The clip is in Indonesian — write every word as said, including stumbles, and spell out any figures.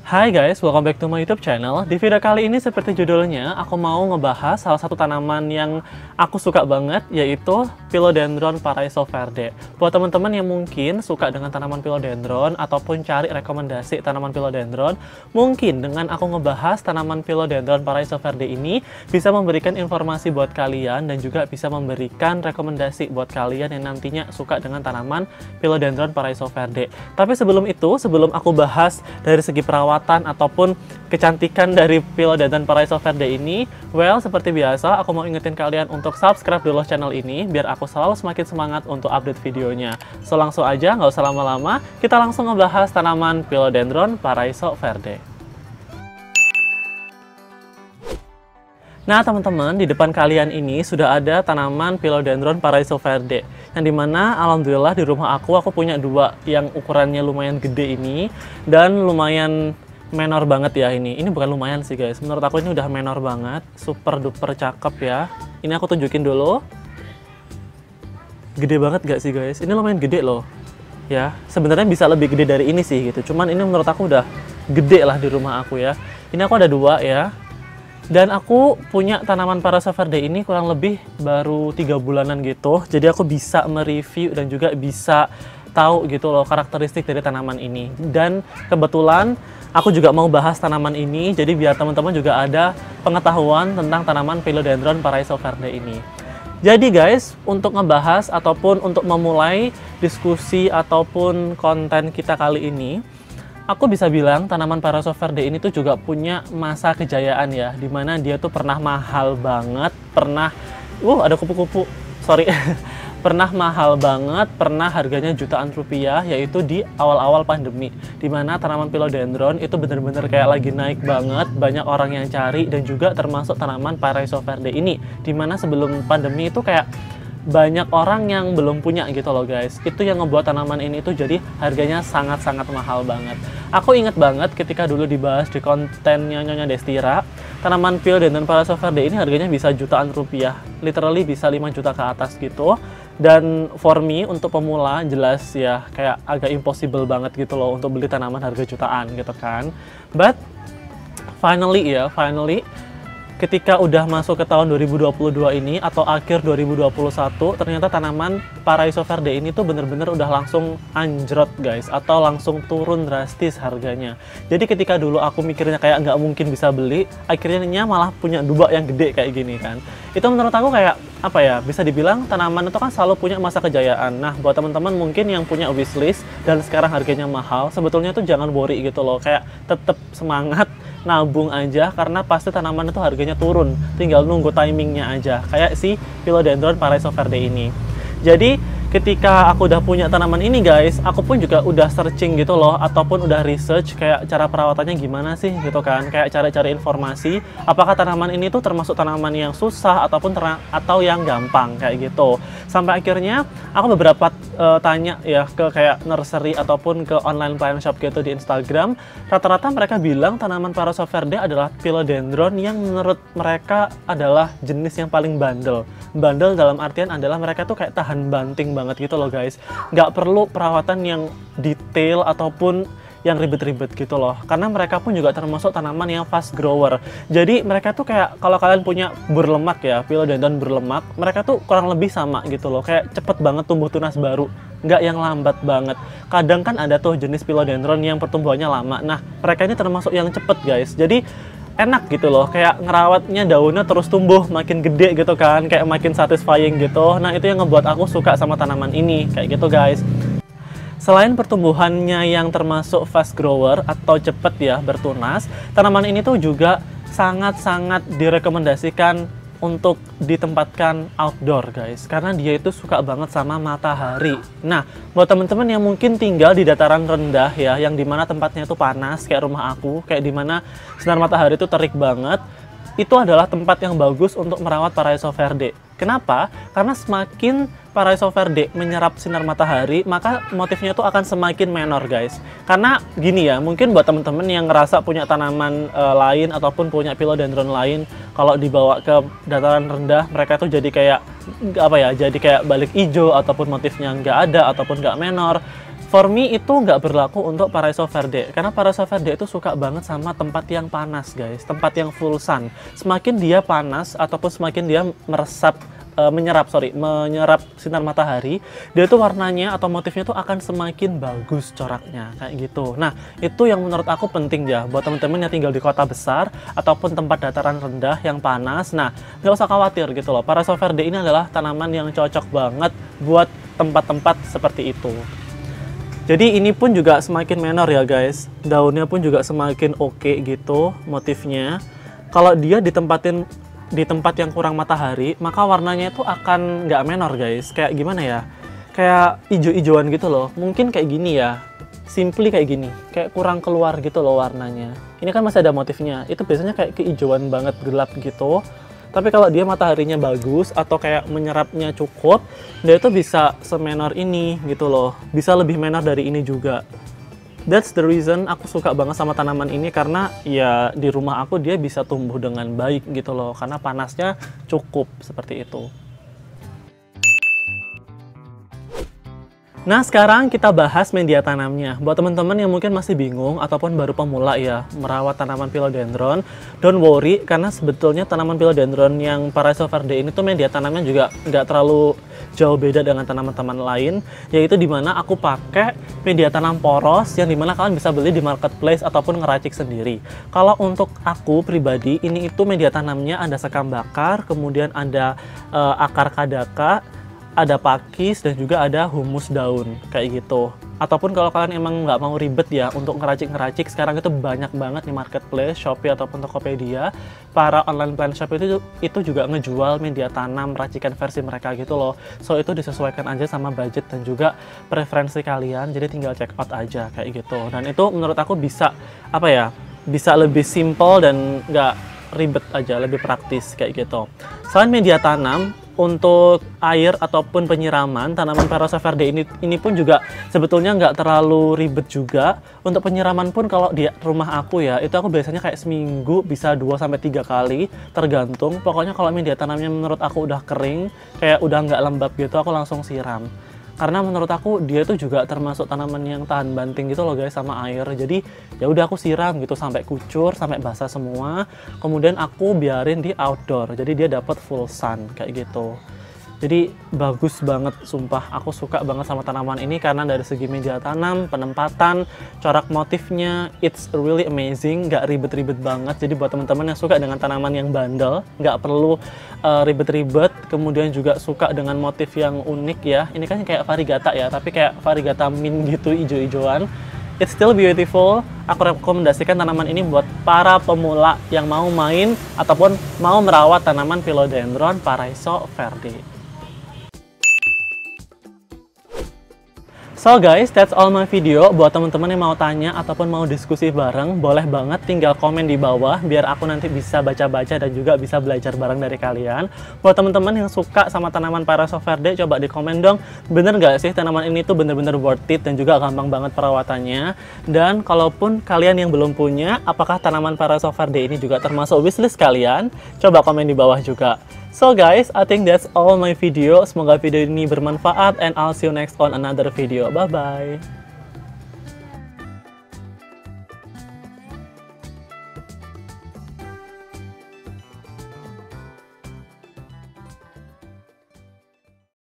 Hai guys, welcome back to my YouTube channel. Di video kali ini seperti judulnya, aku mau ngebahas salah satu tanaman yang aku suka banget, yaitu Philodendron Paraíso Verde. Buat teman-teman yang mungkin suka dengan tanaman philodendron ataupun cari rekomendasi tanaman philodendron, mungkin dengan aku ngebahas tanaman Philodendron Paraíso Verde ini bisa memberikan informasi buat kalian dan juga bisa memberikan rekomendasi buat kalian yang nantinya suka dengan tanaman Philodendron Paraíso Verde. Tapi sebelum itu, sebelum aku bahas dari segi perawatan ataupun kecantikan dari Philodendron Paraíso Verde ini, well, seperti biasa aku mau ingetin kalian untuk subscribe dulu channel ini biar aku selalu semakin semangat untuk update videonya. So langsung aja, nggak usah lama-lama, kita langsung ngebahas tanaman Philodendron Paraíso Verde. Nah teman-teman, di depan kalian ini sudah ada tanaman Philodendron Paraíso Verde, yang dimana alhamdulillah di rumah aku, aku punya dua yang ukurannya lumayan gede ini dan lumayan menor banget ya ini. Ini bukan lumayan sih guys, menurut aku ini udah menor banget, super duper cakep ya. Ini aku tunjukin dulu, gede banget gak sih guys? Ini lumayan gede loh ya, sebenarnya bisa lebih gede dari ini sih gitu, cuman ini menurut aku udah gede lah di rumah aku ya. Ini aku ada dua ya. Dan aku punya tanaman Paraíso Verde ini kurang lebih baru tiga bulanan gitu. Jadi aku bisa mereview dan juga bisa tahu gitu loh karakteristik dari tanaman ini. Dan kebetulan aku juga mau bahas tanaman ini, jadi biar teman-teman juga ada pengetahuan tentang tanaman Philodendron Paraíso Verde ini. Jadi guys, untuk ngebahas ataupun untuk memulai diskusi ataupun konten kita kali ini, aku bisa bilang tanaman Paraíso Verde ini tuh juga punya masa kejayaan ya, dimana dia tuh pernah mahal banget, pernah, uh ada kupu-kupu, sorry, pernah mahal banget, pernah harganya jutaan rupiah, yaitu di awal-awal pandemi, dimana tanaman Philodendron itu bener-bener kayak lagi naik banget, banyak orang yang cari, dan juga termasuk tanaman Paraíso Verde ini, dimana sebelum pandemi itu kayak banyak orang yang belum punya gitu loh guys. Itu yang ngebuat tanaman ini tuh jadi harganya sangat-sangat mahal banget. Aku inget banget ketika dulu dibahas di kontennya Nyonya Destira, tanaman Philodendron Paraíso Verde ini harganya bisa jutaan rupiah, literally bisa lima juta ke atas gitu. Dan for me, untuk pemula jelas ya kayak agak impossible banget gitu loh untuk beli tanaman harga jutaan gitu kan. But finally ya, finally ketika udah masuk ke tahun dua ribu dua puluh dua ini atau akhir dua ribu dua puluh satu, ternyata tanaman Paraíso Verde ini tuh bener-bener udah langsung anjrot guys, atau langsung turun drastis harganya. Jadi ketika dulu aku mikirnya kayak nggak mungkin bisa beli, akhirnya malah punya dua yang gede kayak gini kan. Itu menurut aku kayak apa ya, bisa dibilang tanaman itu kan selalu punya masa kejayaan. Nah buat teman-teman mungkin yang punya wishlist dan sekarang harganya mahal, sebetulnya tuh jangan worry gitu loh, kayak tetap semangat, nabung aja, karena pasti tanaman itu harganya turun, tinggal nunggu timingnya aja, kayak si Philodendron Paraíso Verde ini. Jadi ketika aku udah punya tanaman ini guys, aku pun juga udah searching gitu loh, ataupun udah research kayak cara perawatannya gimana sih gitu kan, kayak cara-cara informasi apakah tanaman ini tuh termasuk tanaman yang susah ataupun atau yang gampang kayak gitu. Sampai akhirnya aku beberapa uh, tanya ya ke kayak nursery ataupun ke online plant shop gitu di Instagram, rata-rata mereka bilang tanaman Paraíso Verde adalah Philodendron yang menurut mereka adalah jenis yang paling bandel. Bandel dalam artian adalah mereka tuh kayak tahan banting banget gitu loh guys, nggak perlu perawatan yang detail ataupun yang ribet-ribet gitu loh, karena mereka pun juga termasuk tanaman yang fast grower. Jadi mereka tuh kayak kalau kalian punya berlemak ya, Philodendron berlemak, mereka tuh kurang lebih sama gitu loh, kayak cepet banget tumbuh tunas baru, nggak yang lambat banget. Kadang kan ada tuh jenis Philodendron yang pertumbuhannya lama, nah mereka ini termasuk yang cepet guys. Jadi enak gitu loh, kayak ngerawatnya daunnya terus tumbuh makin gede gitu kan, kayak makin satisfying gitu. Nah itu yang ngebuat aku suka sama tanaman ini, kayak gitu guys. Selain pertumbuhannya yang termasuk fast grower atau cepet ya bertunas, tanaman ini tuh juga sangat-sangat direkomendasikan untuk ditempatkan outdoor guys, karena dia itu suka banget sama matahari. Nah buat temen-temen yang mungkin tinggal di dataran rendah ya, yang dimana tempatnya itu panas kayak rumah aku, kayak dimana sinar matahari itu terik banget, itu adalah tempat yang bagus untuk merawat Paraíso Verde. Kenapa? Karena semakin Paraíso Verde menyerap sinar matahari, maka motifnya itu akan semakin menor guys. Karena gini ya, mungkin buat temen-temen yang ngerasa punya tanaman e, lain ataupun punya Philodendron lain, kalau dibawa ke dataran rendah mereka tuh jadi kayak apa ya, jadi kayak balik hijau ataupun motifnya nggak ada ataupun nggak menor. For me itu nggak berlaku untuk Paraíso Verde, karena Paraíso Verde itu suka banget sama tempat yang panas guys, tempat yang full sun. Semakin dia panas ataupun semakin dia meresap, e, menyerap sorry, menyerap sinar matahari, dia tuh warnanya atau motifnya tuh akan semakin bagus coraknya kayak gitu. Nah itu yang menurut aku penting ya buat temen-temen yang tinggal di kota besar ataupun tempat dataran rendah yang panas. Nah nggak usah khawatir gitu loh, Paraíso Verde ini adalah tanaman yang cocok banget buat tempat-tempat seperti itu. Jadi ini pun juga semakin menor ya guys, daunnya pun juga semakin oke gitu motifnya. Kalau dia ditempatin di tempat yang kurang matahari, maka warnanya itu akan nggak menor guys. Kayak gimana ya, kayak ijo-ijoan gitu loh, mungkin kayak gini ya, simply kayak gini, kayak kurang keluar gitu loh warnanya. Ini kan masih ada motifnya, itu biasanya kayak keijoan banget gelap gitu. Tapi kalau dia mataharinya bagus atau kayak menyerapnya cukup, dia itu bisa semenor ini gitu loh, bisa lebih menor dari ini juga. That's the reason aku suka banget sama tanaman ini, karena ya di rumah aku dia bisa tumbuh dengan baik gitu loh, karena panasnya cukup seperti itu. Nah sekarang kita bahas media tanamnya. Buat teman-teman yang mungkin masih bingung ataupun baru pemula ya merawat tanaman philodendron, don't worry, karena sebetulnya tanaman philodendron yang Paraíso Verde ini tuh media tanamnya juga nggak terlalu jauh beda dengan tanaman-tanaman lain, yaitu dimana aku pakai media tanam poros yang dimana kalian bisa beli di marketplace ataupun ngeracik sendiri. Kalau untuk aku pribadi ini itu media tanamnya ada sekam bakar, kemudian ada uh, akar kadaka, ada pakis, dan juga ada humus daun kayak gitu. Ataupun kalau kalian emang nggak mau ribet ya untuk ngeracik-ngeracik, sekarang itu banyak banget di marketplace, Shopee ataupun Tokopedia, para online plant shop itu itu juga ngejual media tanam racikan versi mereka gitu loh. So itu disesuaikan aja sama budget dan juga preferensi kalian, jadi tinggal check out aja kayak gitu. Dan itu menurut aku bisa apa ya, bisa lebih simple dan nggak ribet aja, lebih praktis kayak gitu. Selain media tanam, untuk air ataupun penyiraman, tanaman Paraíso Verde ini ini pun juga sebetulnya nggak terlalu ribet juga. Untuk penyiraman pun kalau di rumah aku ya, itu aku biasanya kayak seminggu bisa dua sampai tiga kali, tergantung. Pokoknya kalau media tanamnya menurut aku udah kering, kayak udah nggak lembab gitu, aku langsung siram. Karena menurut aku dia itu juga termasuk tanaman yang tahan banting gitu loh guys sama air. Jadi ya udah aku siram gitu sampai kucur, sampai basah semua. Kemudian aku biarin di outdoor. Jadi dia dapat full sun kayak gitu. Jadi bagus banget sumpah. Aku suka banget sama tanaman ini karena dari segi media tanam, penempatan, corak motifnya, it's really amazing, nggak ribet-ribet banget. Jadi buat teman-teman yang suka dengan tanaman yang bandel, nggak perlu ribet-ribet, uh, kemudian juga suka dengan motif yang unik ya. Ini kan kayak variegata ya, tapi kayak variegata mint gitu, ijo-ijoan. It's still beautiful. Aku rekomendasikan tanaman ini buat para pemula yang mau main ataupun mau merawat tanaman philodendron Paraíso Verde. So guys, that's all my video. Buat teman-teman yang mau tanya ataupun mau diskusi bareng, boleh banget tinggal komen di bawah biar aku nanti bisa baca-baca dan juga bisa belajar bareng dari kalian. Buat teman-teman yang suka sama tanaman Paraíso Verde, coba di komen dong, bener gak sih tanaman ini tuh bener-bener worth it dan juga gampang banget perawatannya. Dan kalaupun kalian yang belum punya, apakah tanaman Paraíso Verde ini juga termasuk wishlist kalian? Coba komen di bawah juga. So guys, I think that's all my video. Semoga video ini bermanfaat, and I'll see you next on another video. Bye-bye.